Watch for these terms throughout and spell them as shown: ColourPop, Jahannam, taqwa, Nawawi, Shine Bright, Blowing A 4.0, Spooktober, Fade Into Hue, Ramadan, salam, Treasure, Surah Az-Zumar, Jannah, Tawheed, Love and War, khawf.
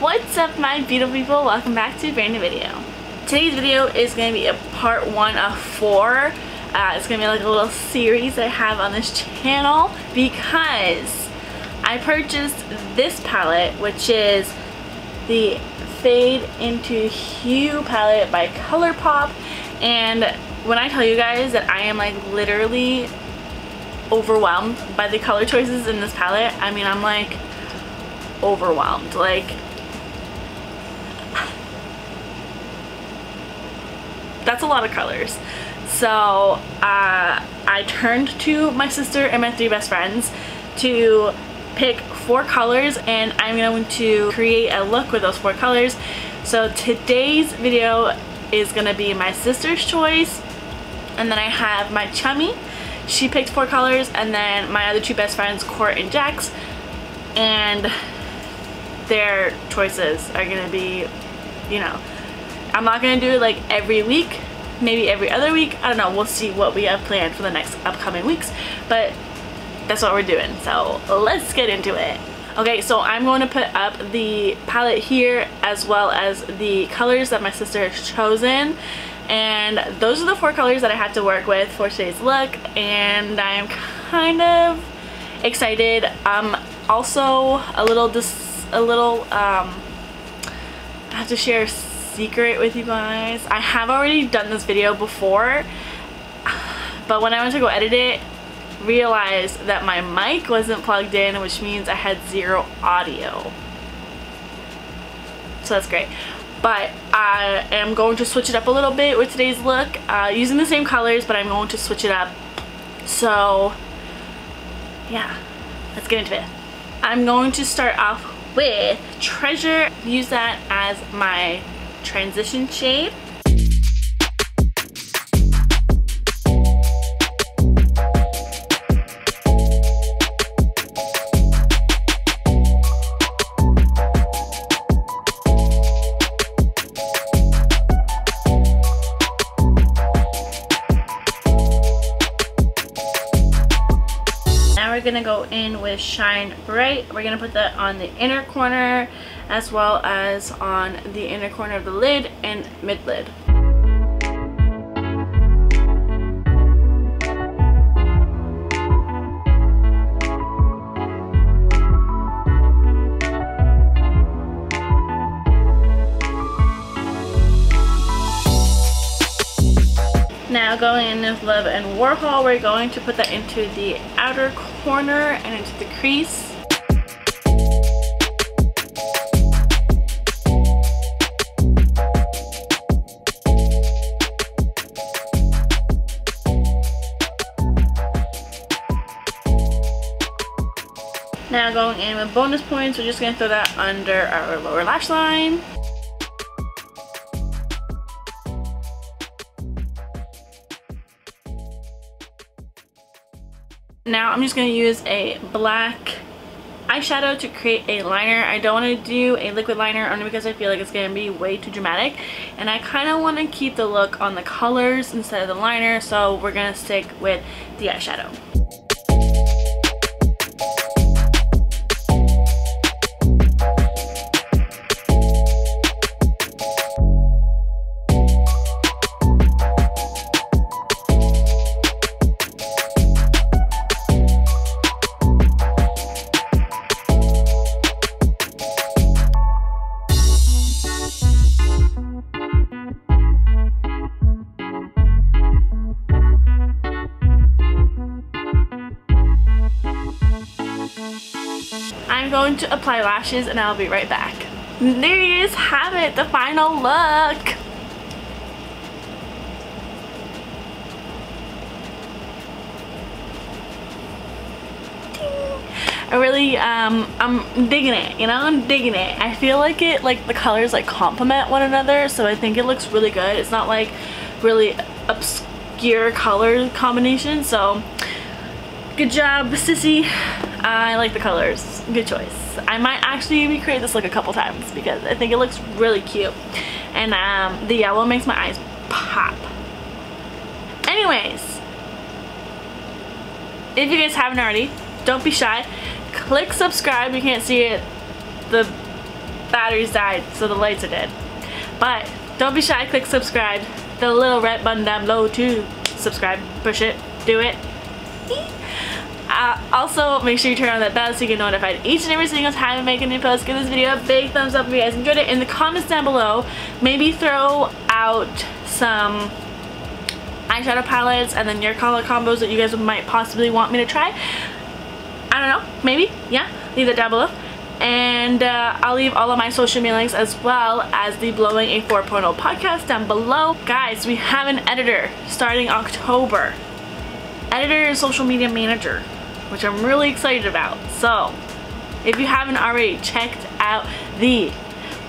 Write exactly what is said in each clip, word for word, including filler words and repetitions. What's up, my beautiful people? Welcome back to a brand new video. Today's video is going to be a part one of four. Uh, it's going to be like a little series that I have on this channel because I purchased this palette, which is the Fade Into Hue palette by ColourPop, and when I tell you guys that I am like literally overwhelmed by the color choices in this palette, I mean I'm like overwhelmed. Like, that's a lot of colors. So uh, I turned to my sister and my three best friends to pick four colors, and I'm going to create a look with those four colors. So today's video is going to be my sister's choice, and then I have my chummy, she picked four colors, and then my other two best friends, Court and Jax, and their choices are gonna be, you know, I'm not gonna do it like every week, maybe every other week, I don't know, we'll see what we have planned for the next upcoming weeks, but that's what we're doing, so let's get into it. Okay, so I'm going to put up the palette here as well as the colors that my sister has chosen, and those are the four colors that I had to work with for today's look, and I'm kind of excited. Um, also a little dis a little um, I have to share a secret with you guys. I have already done this video before, but when I went to go edit it, realized that my mic wasn't plugged in, which means I had zero audio, so that's great. But I am going to switch it up a little bit with today's look, uh, using the same colors, but I'm going to switch it up. So yeah, let's get into it. I'm going to start off with Treasure, use that as my transition shade. Gonna go in with Shine Bright. We're gonna put that on the inner corner as well as on the inner corner of the lid and mid lid. Now going in with Love and War, we're going to put that into the outer corner and into the crease. Now going in with Bonus Points, we're just going to throw that under our lower lash line. Now I'm just going to use a black eyeshadow to create a liner. I don't want to do a liquid liner only because I feel like it's going to be way too dramatic, and I kind of want to keep the look on the colors instead of the liner, so we're going to stick with the eyeshadow. I'm going to apply lashes and I'll be right back. There you guys have it, the final look. I really, um, I'm digging it, you know, I'm digging it. I feel like it, like the colors like complement one another, so I think it looks really good. It's not like really obscure color combination, so good job, sissy. I like the colors, good choice. I might actually recreate this look a couple times because I think it looks really cute, and um, the yellow makes my eyes pop. Anyways, if you guys haven't already, don't be shy, click subscribe. You can't see it, the batteries died, so the lights are dead. But don't be shy, click subscribe. The little red button down below too. Subscribe, push it, do it. Uh, also, make sure you turn on that bell so you get notified each and every single time I make a new post. Give this video a big thumbs up if you guys enjoyed it. In the comments down below, maybe throw out some eyeshadow palettes and then your color combos that you guys might possibly want me to try. I don't know, maybe, yeah, leave that down below. And uh, I'll leave all of my social media links as well as the Blowing A four point oh podcast down below. Guys, we have an editor starting October. Editor and social media manager, which I'm really excited about. So, if you haven't already checked out the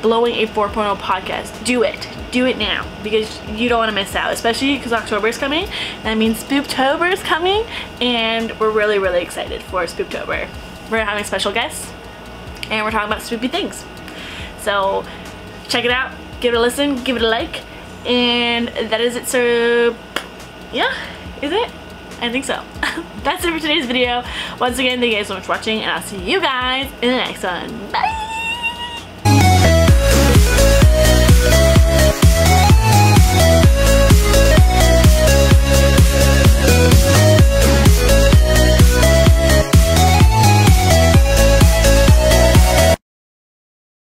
Blowing A four point oh podcast, do it. Do it now because you don't want to miss out, especially because October is coming. That means Spooktober is coming and we're really, really excited for Spooktober. We're having special guests. And we're talking about spooky things. So check it out, give it a listen, give it a like, and that is it. So yeah, is it? I think so. That's it for today's video. Once again, thank you guys so much for watching, and I'll see you guys in the next one. Bye!